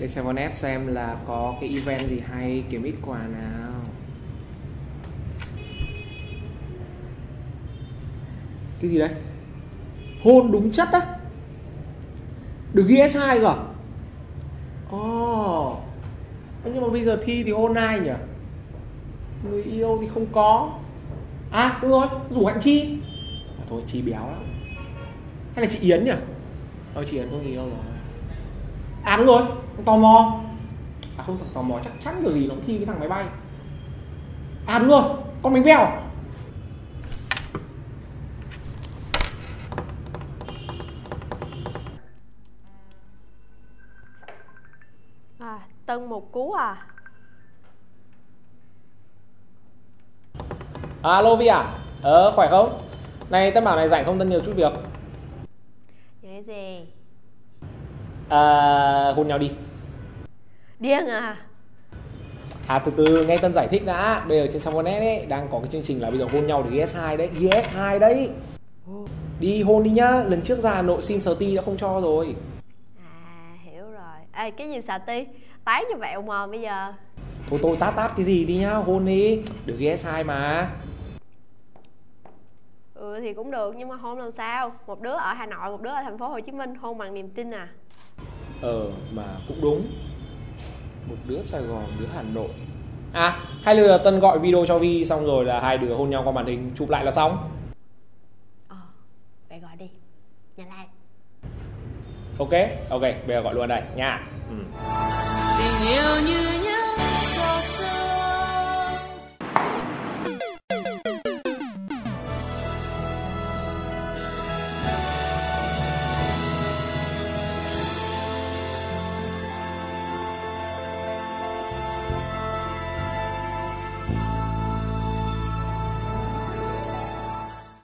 Lên Samconnet xem là có cái event gì hay, kiếm ít quà nào. Cái gì đấy? Hôn đúng chất á? Được GS2 cơ à? Ồ, nhưng mà bây giờ thi thì hôn ai nhỉ? Người yêu thì không có. À đúng rồi, rủ hạnh Chi à, thôi Chi béo lắm. Hay là chị Yến nhỉ? Chị Yến có người yêu rồi. À đúng rồi, tò mò. À không, tò mò chắc chắn kiểu gì nó thi cái thằng máy bay. À đúng rồi, con bánh bèo. À, Tân Một Cú à? Alo Vi à? Khỏe không? Này Tân bảo này rảnh không, Tân nhiều chút việc. Cái gì? Hôn nhau đi. Điên à? À từ nghe Tân giải thích đã. Bây giờ trên Samconnet ấy đang có cái chương trình là bây giờ hôn nhau để GS2 đấy. GS2 đấy. Đi hôn đi nhá. Lần trước ra Hà Nội xin sờ ti đã không cho rồi. À hiểu rồi. Ê cái gì sờ ti? Tái cho vẹo mờ bây giờ. Thôi tôi tát cái gì đi nhá. Hôn đi. Được GS2 mà. Ừ thì cũng được nhưng mà hôn làm sao? Một đứa ở Hà Nội, một đứa ở thành phố Hồ Chí Minh, hôn bằng niềm tin à? Mà cũng đúng. Một đứa Sài Gòn, một đứa Hà Nội. À, hay là Tân gọi video cho Vi xong rồi là hai đứa hôn nhau qua màn hình chụp lại là xong. Vậy gọi đi. Nhà lại. Ok, bây giờ gọi luôn đây nha. Tình yêu như những sao